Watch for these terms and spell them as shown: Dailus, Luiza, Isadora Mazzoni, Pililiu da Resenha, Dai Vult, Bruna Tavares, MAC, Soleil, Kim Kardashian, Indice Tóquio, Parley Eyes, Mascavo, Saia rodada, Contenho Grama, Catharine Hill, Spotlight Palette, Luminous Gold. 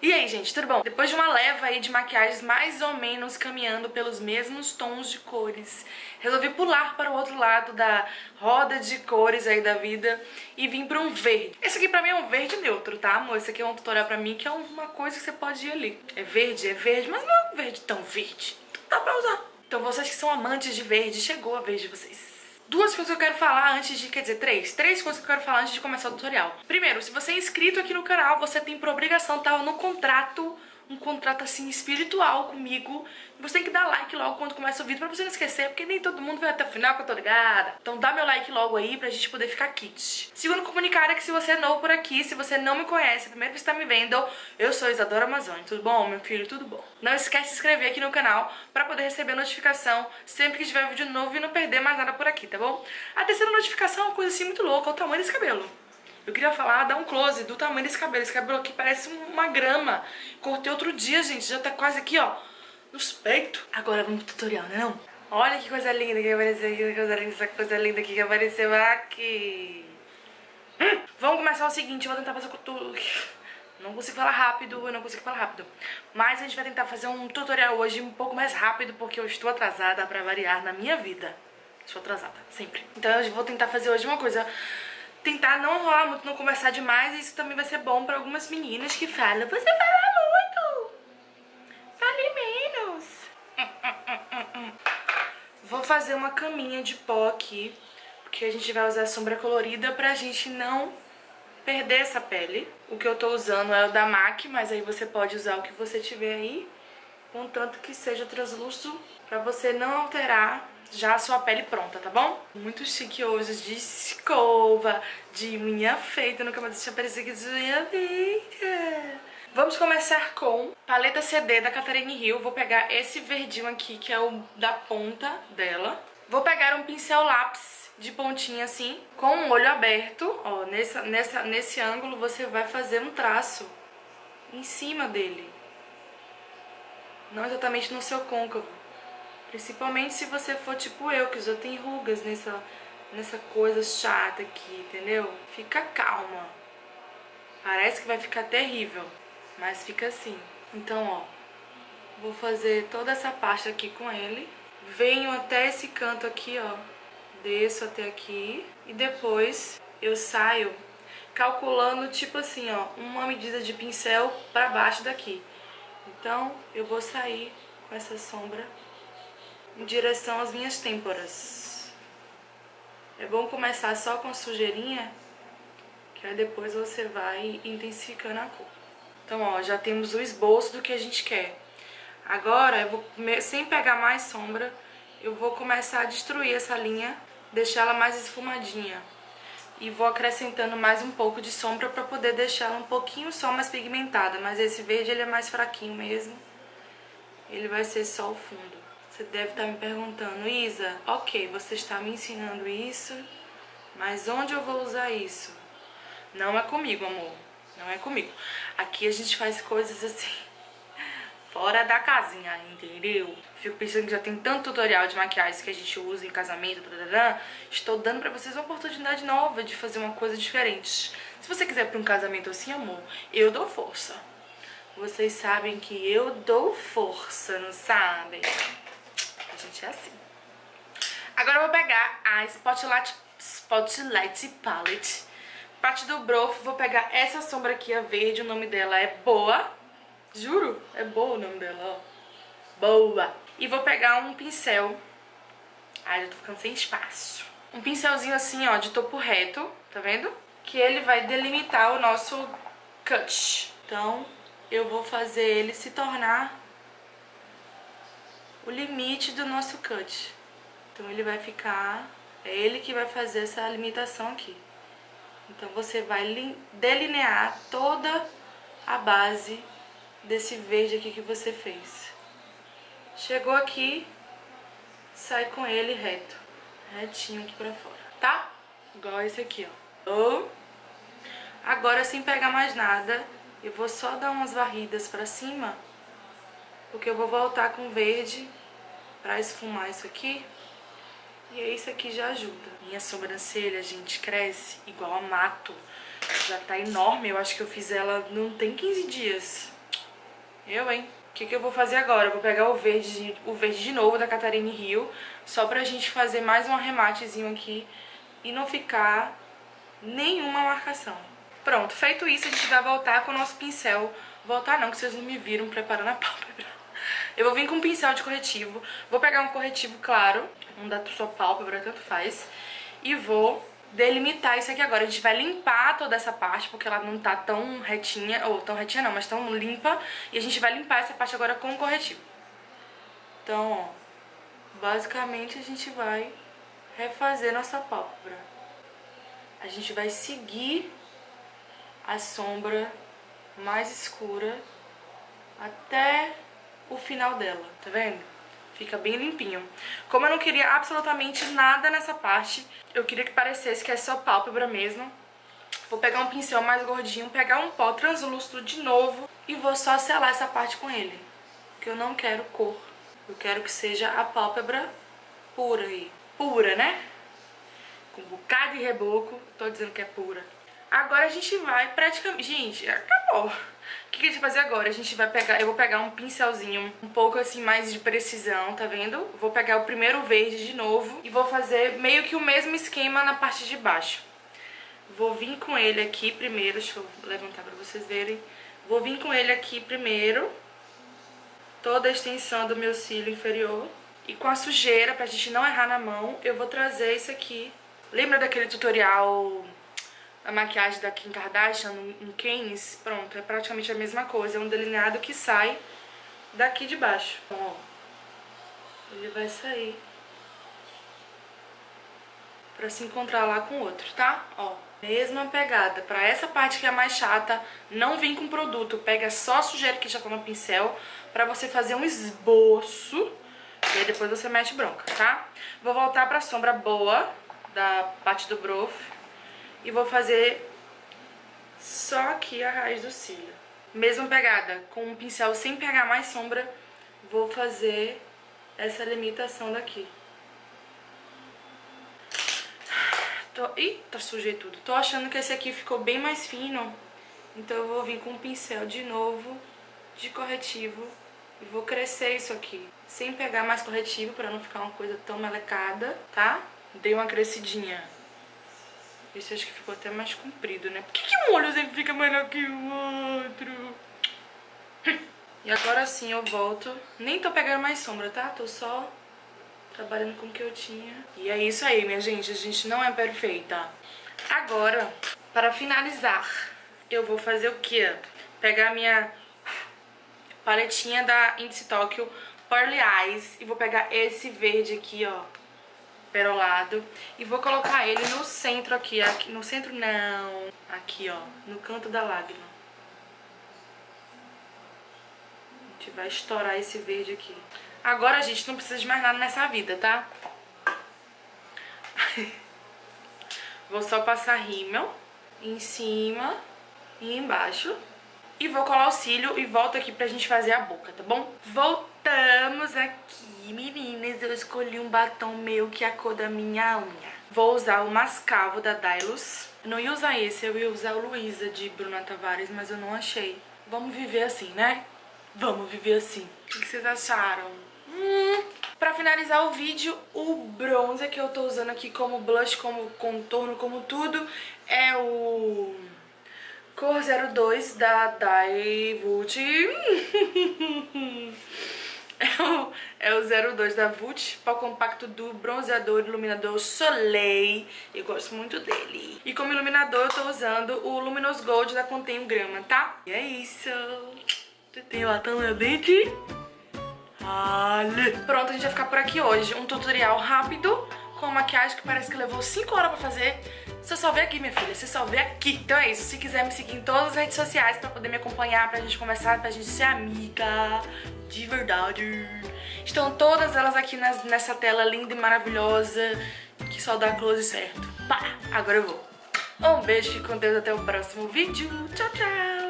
E aí, gente, tudo bom? Depois de uma leva aí de maquiagens mais ou menos caminhando pelos mesmos tons de cores, resolvi pular para o outro lado da roda de cores aí da vida e vim para um verde. Esse aqui pra mim é um verde neutro, tá, amor? Esse aqui é um tutorial pra mim que é uma coisa que você pode ir ali. É verde, mas não é um verde tão verde. Dá pra usar. Então vocês que são amantes de verde, chegou a vez de vocês. Duas coisas que eu quero falar antes de... Quer dizer, três coisas que eu quero falar antes de começar o tutorial. Primeiro, se você é inscrito aqui no canal, você tem por obrigação, tá, no contrato, um contrato assim espiritual comigo. Você tem que dar like logo quando começa o vídeo pra você não esquecer, porque nem todo mundo vai até o final que eu tô ligada. Então dá meu like logo aí pra gente poder ficar kit. Segundo comunicado é que se você é novo por aqui, se você não me conhece, primeiro que você tá me vendo, eu sou Isadora Mazzoni. Tudo bom, meu filho? Tudo bom? Não esquece de se inscrever aqui no canal pra poder receber notificação sempre que tiver vídeo novo e não perder mais nada por aqui, tá bom? A terceira notificação é uma coisa assim muito louca, é o tamanho desse cabelo. Eu queria falar, dar um close do tamanho desse cabelo. Esse cabelo aqui parece uma grama. Cortei outro dia, gente. Já tá quase aqui, ó, nos peitos. Agora vamos pro tutorial, né não? Olha que coisa linda que apareceu aqui. Essa coisa linda aqui que apareceu aqui. Vamos começar o seguinte. Eu vou tentar fazer tudo... Não consigo falar rápido, mas a gente vai tentar fazer um tutorial hoje um pouco mais rápido, porque eu estou atrasada pra variar na minha vida. Estou atrasada, sempre. Então eu vou tentar fazer hoje uma coisa... Tentar não enrolar muito, não conversar demais. E isso também vai ser bom pra algumas meninas que falam: você fala muito, fale menos. Vou fazer uma caminha de pó aqui, porque a gente vai usar sombra colorida pra gente não perder essa pele. O que eu tô usando é o da MAC, mas aí você pode usar o que você tiver aí, contanto que seja translúcido, pra você não alterar já a sua pele pronta, tá bom? Muito chique hoje, de escova, de unha feita, nunca mais deixei aparecer aqui de unha feita. Vamos começar com paleta CD da Catharine Hill. Vou pegar esse verdinho aqui, que é o da ponta dela. Vou pegar um pincel lápis de pontinha assim, com o olho aberto. Ó, nesse ângulo você vai fazer um traço em cima dele. Não exatamente no seu côncavo. Principalmente se você for tipo eu, que já tem rugas nessa coisa chata aqui, entendeu? Fica calma. Parece que vai ficar terrível, mas fica assim. Então, ó, vou fazer toda essa parte aqui com ele. Venho até esse canto aqui, ó. Desço até aqui. E depois eu saio calculando tipo assim, ó, uma medida de pincel pra baixo daqui. Então, eu vou sair com essa sombra em direção às minhas têmporas. É bom começar só com a sujeirinha, que aí depois você vai intensificando a cor. Então, ó, já temos o esboço do que a gente quer. Agora, eu vou, sem pegar mais sombra, eu vou começar a destruir essa linha, deixar ela mais esfumadinha. E vou acrescentando mais um pouco de sombra pra poder deixar ela um pouquinho só mais pigmentada. Mas esse verde, ele é mais fraquinho mesmo. Ele vai ser só o fundo. Você deve estar me perguntando: Isa, ok, você está me ensinando isso, mas onde eu vou usar isso? Não é comigo, amor. Não é comigo. Aqui a gente faz coisas assim, fora da casinha, entendeu? Fico pensando que já tem tanto tutorial de maquiagens que a gente usa em casamento, tarará. Estou dando pra vocês uma oportunidade nova de fazer uma coisa diferente. Se você quiser pra um casamento assim, amor, eu dou força. Vocês sabem que eu dou força, não sabem? Gente, é assim. Agora eu vou pegar a Spotlight Palette. Parte do Brof, vou pegar essa sombra aqui, a verde. O nome dela é Boa. Juro, é boa o nome dela, ó. Boa. E vou pegar um pincel. Ai, já tô ficando sem espaço. Um pincelzinho assim, ó, de topo reto. Tá vendo? Que ele vai delimitar o nosso cut. Então, eu vou fazer ele se tornar o limite do nosso cut. Então ele vai ficar... É ele que vai fazer essa limitação aqui. Então você vai delinear toda a base desse verde aqui que você fez. Chegou aqui, sai com ele reto. Retinho aqui pra fora, tá? Igual esse aqui, ó. Agora, sem pegar mais nada, Eu vou só dar umas varridas pra cima, porque eu vou voltar com verde pra esfumar isso aqui. E aí isso aqui já ajuda. Minha sobrancelha, gente, cresce igual a mato. Já tá enorme, eu acho que eu fiz ela não tem 15 dias. Eu, hein? O que eu vou fazer agora? Eu vou pegar o verde de novo da Catharine Hill, só pra gente fazer mais um arrematezinho aqui e não ficar nenhuma marcação. Pronto, feito isso, a gente vai voltar com o nosso pincel. Voltar não, que vocês não me viram preparando a pálpebra. Eu vou vir com um pincel de corretivo, vou pegar um corretivo claro, um da sua pálpebra, tanto faz, e vou delimitar isso aqui agora. A gente vai limpar toda essa parte, porque ela não tá tão retinha, ou tão retinha não, mas tão limpa, e a gente vai limpar essa parte agora com o corretivo. Então, ó, basicamente a gente vai refazer nossa pálpebra. A gente vai seguir a sombra mais escura até o final dela, tá vendo? Fica bem limpinho. Como eu não queria absolutamente nada nessa parte, eu queria que parecesse que é só pálpebra mesmo. Vou pegar um pincel mais gordinho, pegar um pó translúcido de novo e vou só selar essa parte com ele, porque eu não quero cor. Eu quero que seja a pálpebra pura aí. Pura, né? Com um bocado de reboco, tô dizendo que é pura. Agora a gente vai praticamente... Gente, acabou. O que a gente vai fazer agora? A gente vai pegar... Eu vou pegar um pincelzinho um pouco assim mais de precisão, tá vendo? Vou pegar o primeiro verde de novo e vou fazer meio que o mesmo esquema na parte de baixo. Vou vir com ele aqui primeiro. Deixa eu levantar pra vocês verem. Vou vir com ele aqui primeiro. Toda a extensão do meu cílio inferior. E com a sujeira, pra gente não errar na mão, eu vou trazer isso aqui. Lembra daquele tutorial... A maquiagem da Kim Kardashian, um Keynes, pronto, é praticamente a mesma coisa. É um delineado que sai daqui de baixo. Ó, ele vai sair pra se encontrar lá com o outro, tá? Ó, mesma pegada. Pra essa parte que é mais chata, não vem com produto. Pega só a sujeira que já tá no pincel pra você fazer um esboço. E aí depois você mete bronca, tá? Vou voltar pra sombra boa da parte do brow. E vou fazer só aqui a raiz do cílio. Mesma pegada, com um pincel sem pegar mais sombra, vou fazer essa limitação daqui. Ih, tá sujei tudo. Tô achando que esse aqui ficou bem mais fino, então eu vou vir com um pincel de novo, de corretivo, e vou crescer isso aqui. Sem pegar mais corretivo, pra não ficar uma coisa tão melecada, tá? Dei uma crescidinha. Esse acho que ficou até mais comprido, né? Por que um olho sempre fica maior que o outro? E agora sim eu volto. Nem tô pegando mais sombra, tá? Tô só trabalhando com o que eu tinha. E é isso aí, minha gente. A gente não é perfeita. Agora, para finalizar, eu vou fazer o quê? Pegar a minha paletinha da Indice Tóquio Parley Eyes e vou pegar esse verde aqui, ó. Perolado, e vou colocar ele no centro aqui, no centro não, aqui ó, no canto da lágrima. A gente vai estourar esse verde aqui. Agora, gente, não precisa de mais nada nessa vida, tá? Vou só passar rímel em cima e embaixo. E vou colar o cílio e volto aqui pra gente fazer a boca, tá bom? Voltamos aqui, meninas. Eu escolhi um batom meu que é a cor da minha unha. Vou usar o Mascavo da Dailus. Não ia usar esse, eu ia usar o Luiza de Bruna Tavares, mas eu não achei. Vamos viver assim, né? Vamos viver assim. O que vocês acharam? Pra finalizar o vídeo, o bronzer que eu tô usando aqui como blush, como contorno, como tudo, é o... Cor 02 da Dai Vult. É o 02 da Vult, pó compacto do bronzeador iluminador Soleil. Eu gosto muito dele. E como iluminador eu tô usando o Luminous Gold da Contenho Grama, tá? E é isso. Tem batom no dente. Pronto, a gente vai ficar por aqui hoje. Um tutorial rápido com maquiagem que parece que levou 5 horas pra fazer. Você só vê aqui, minha filha, você só vê aqui. Então é isso, se quiser me seguir em todas as redes sociais pra poder me acompanhar, pra gente conversar, pra gente ser amiga de verdade. Estão todas elas aqui nessa tela linda e maravilhosa, que só dá close certo. Pá, agora eu vou. Um beijo, fique com Deus, até o próximo vídeo. Tchau, tchau.